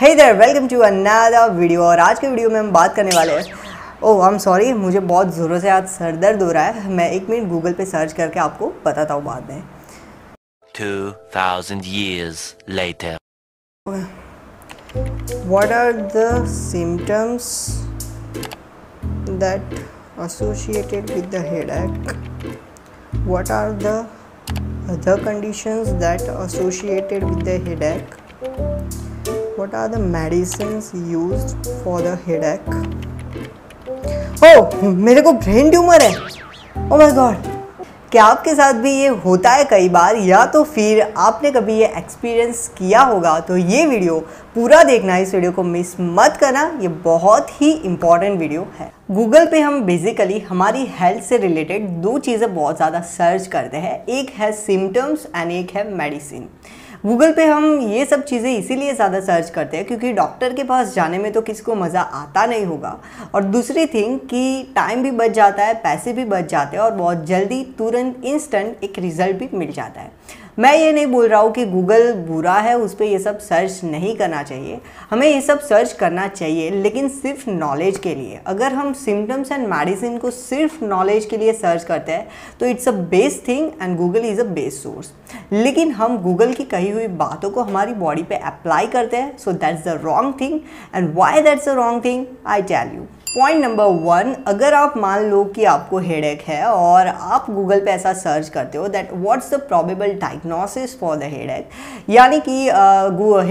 Hey there, welcome to another video। और आज के वीडियो में हम बात करने वाले हैं। ओह आई एम सॉरी, मुझे बहुत ज़ोरों से आज सर दर्द हो रहा है। मैं एक मिनट गूगल पे सर्च करके आपको बताता हूँ बाद में। 2000 years later। What are the symptoms that associated with the headache? What are the other conditions that associated with the headache? What are the medicines used for the headache? Oh, मेरे को brain tumour है। Oh my God! क्या आपके साथ भी ये होता है कई बार, या तो फिर आपने कभी ये एक्सपीरियंस किया होगा? तो ये वीडियो पूरा देखना, इस वीडियो को मिस मत करना, ये बहुत ही इम्पॉर्टेंट वीडियो है। गूगल पे हम बेसिकली हमारी हेल्थ से रिलेटेड दो चीज़ें बहुत ज़्यादा सर्च करते हैं, एक है सिम्टम्स एंड एक है मेडिसिन। गूगल पे हम ये सब चीज़ें इसीलिए ज़्यादा सर्च करते हैं क्योंकि डॉक्टर के पास जाने में तो किसको मज़ा आता नहीं होगा, और दूसरी थिंग कि टाइम भी बच जाता है, पैसे भी बच जाते हैं और बहुत जल्दी तुरंत इंस्टेंट एक रिज़ल्ट भी मिल जाता है। मैं ये नहीं बोल रहा हूँ कि गूगल बुरा है, उस पर यह सब सर्च नहीं करना चाहिए, हमें ये सब सर्च करना चाहिए, लेकिन सिर्फ नॉलेज के लिए। अगर हम सिम्टम्स एंड मेडिसिन को सिर्फ नॉलेज के लिए सर्च करते हैं तो it's a base thing and Google is a base source. लेकिन हम गूगल की कही हुई बातों को हमारी बॉडी पे अप्लाई करते हैं, so that's the wrong thing. And why that's the wrong thing, I tell you. Point number one, अगर आप मान लो कि आपको हेडेक है और आप गूगल पे ऐसा सर्च करते हो that what's the probable diagnosis for the headache, यानी कि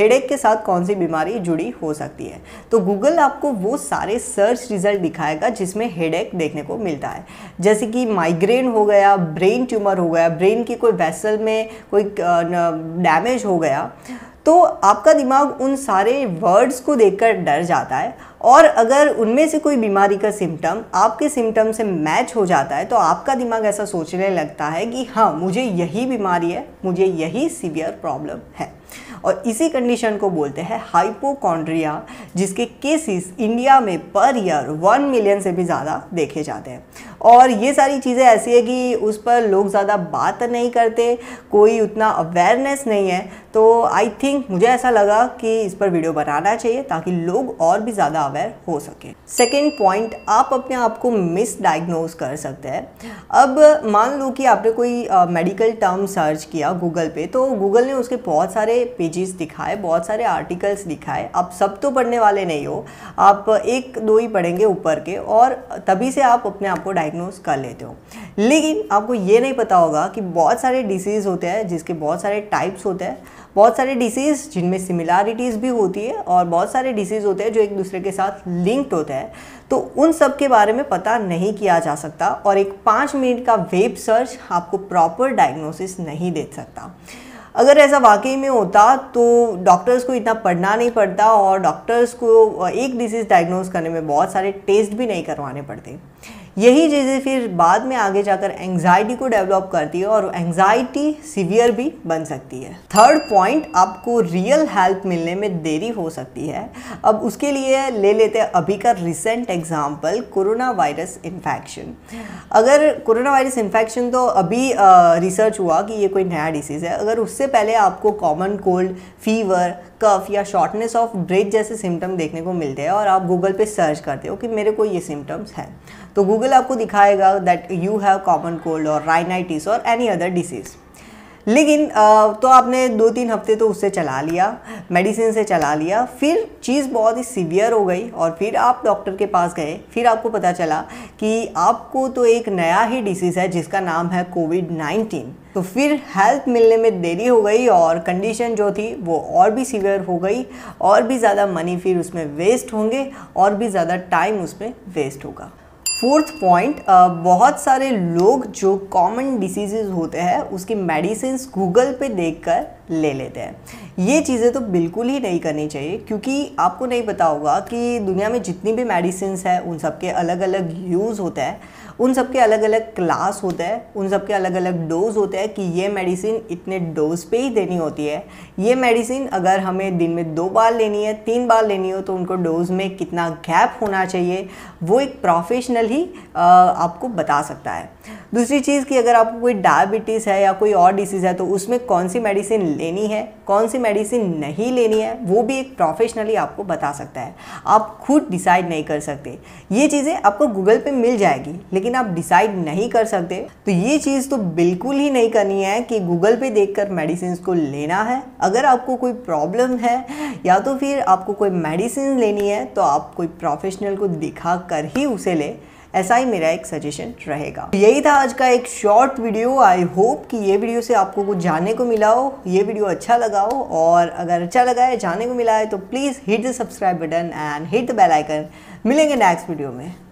हेडेक के साथ कौन सी बीमारी जुड़ी हो सकती है, तो गूगल आपको वो सारे सर्च रिजल्ट दिखाएगा जिसमें हेडेक देखने को मिलता है, जैसे कि माइग्रेन हो गया, ब्रेन ट्यूमर हो गया, ब्रेन की कोई वेसल में कोई डैमेज हो गया, तो आपका दिमाग उन सारे वर्ड्स को देखकर डर जाता है। और अगर उनमें से कोई बीमारी का सिम्टम आपके सिम्टम से मैच हो जाता है तो आपका दिमाग ऐसा सोचने लगता है कि हाँ, मुझे यही बीमारी है, मुझे यही सीवियर प्रॉब्लम है। और इसी कंडीशन को बोलते हैं हाइपोकॉन्ड्रिया, जिसके केसेस इंडिया में पर ईयर 1 मिलियन से भी ज़्यादा देखे जाते हैं। और ये सारी चीज़ें ऐसी है कि उस पर लोग ज़्यादा बात नहीं करते, कोई उतना अवेयरनेस नहीं है, तो आई थिंक मुझे ऐसा लगा कि इस पर वीडियो बनाना चाहिए ताकि लोग और भी ज़्यादा अवेयर हो सके। सेकेंड पॉइंट, आप अपने आप को मिस डायग्नोज कर सकते हैं। अब मान लो कि आपने कोई मेडिकल टर्म सर्च किया गूगल पे, तो गूगल ने उसके बहुत सारे पेजेस दिखाए, बहुत सारे आर्टिकल्स दिखाए। आप सब तो पढ़ने वाले नहीं हो, आप एक दो ही पढ़ेंगे ऊपर के, और तभी से आप अपने आप को डायग्नोज कर लेते हो। लेकिन आपको ये नहीं पता होगा कि बहुत सारे डिसीज़ होते हैं जिसके बहुत सारे टाइप्स होते हैं, बहुत सारे डिसीज़ जिनमें सिमिलैरिटीज़ भी होती है, और बहुत सारे डिसीज़ होते हैं जो एक दूसरे के साथ लिंक्ड होते हैं, तो उन सब के बारे में पता नहीं किया जा सकता। और एक 5 मिनट का वेब सर्च आपको प्रॉपर डायग्नोसिस नहीं दे सकता। अगर ऐसा वाकई में होता तो डॉक्टर्स को इतना पढ़ना नहीं पड़ता, और डॉक्टर्स को एक डिसीज़ डायग्नोज करने में बहुत सारे टेस्ट भी नहीं करवाने पड़ते। यही चीज़ें फिर बाद में आगे जाकर एंग्जाइटी को डेवलप करती है, और एंग्जाइटी सीवियर भी बन सकती है। थर्ड पॉइंट, आपको रियल हेल्प मिलने में देरी हो सकती है। अब उसके लिए ले लेते हैं अभी का recent example, corona virus infection. अगर कोरोना वायरस इन्फेक्शन तो अभी रिसर्च हुआ कि ये कोई नया डिसीज़ है। अगर उससे पहले आपको कॉमन कोल्ड, फीवर, कफ या शॉर्टनेस ऑफ ब्रेथ जैसे सिम्टम देखने को मिलते हैं, और आप गूगल पे सर्च करते हो कि मेरे को ये सिम्टम्स हैं, तो गूगल आपको दिखाएगा that you have common cold और राइनाइटिस और एनी अदर डिसीज़। लेकिन तो आपने 2-3 हफ्ते तो उससे चला लिया, मेडिसिन से चला लिया, फिर चीज़ बहुत ही सीवियर हो गई और फिर आप डॉक्टर के पास गए, फिर आपको पता चला कि आपको तो एक नया ही डिसीज़ है जिसका नाम है कोविड-19। तो फिर हेल्प मिलने में देरी हो गई और कंडीशन जो थी वो और भी सीवियर हो गई, और भी ज़्यादा मनी फिर उसमें वेस्ट होंगे, और भी ज़्यादा टाइम उसमें वेस्ट होगा। फोर्थ पॉइंट, बहुत सारे लोग जो कॉमन डिसीज़ होते हैं उसकी मेडिसिन गूगल पे देखकर ले लेते हैं। ये चीज़ें तो बिल्कुल ही नहीं करनी चाहिए, क्योंकि आपको नहीं पता होगा कि दुनिया में जितनी भी मेडिसिन है उन सब के अलग अलग यूज़ होता है, उन सब के अलग अलग क्लास होता है, उन सब के अलग अलग डोज होते हैं कि ये मेडिसिन इतने डोज पे ही देनी होती है, ये मेडिसिन अगर हमें दिन में 2 बार लेनी है, 3 बार लेनी हो तो उनको डोज में कितना गैप होना चाहिए, वो एक प्रोफेशनल ही आपको बता सकता है। दूसरी चीज़ कि अगर आपको कोई डायबिटीज़ है या कोई और डिसीज़ है तो उसमें कौन सी मेडिसिन लेनी है, कौन सी मेडिसिन नहीं लेनी है, वो भी एक प्रोफेशनली आपको बता सकता है। आप खुद डिसाइड नहीं कर सकते, ये चीज़ें आपको गूगल पे मिल जाएगी लेकिन आप डिसाइड नहीं कर सकते। तो ये चीज़ तो बिल्कुल ही नहीं करनी है कि गूगल पे देखकर मेडिसिन को लेना है। अगर आपको कोई प्रॉब्लम है या तो फिर आपको कोई मेडिसिन लेनी है तो आप कोई प्रोफेशनल को दिखा कर ही उसे ले, ऐसा ही मेरा एक सजेशन रहेगा। यही था आज का एक शॉर्ट वीडियो। आई होप कि ये वीडियो से आपको कुछ जानने को मिला हो, ये वीडियो अच्छा लगा हो, और अगर अच्छा लगा है, जानने को मिला है तो please hit the subscribe button and hit the bell icon. मिलेंगे नेक्स्ट वीडियो में।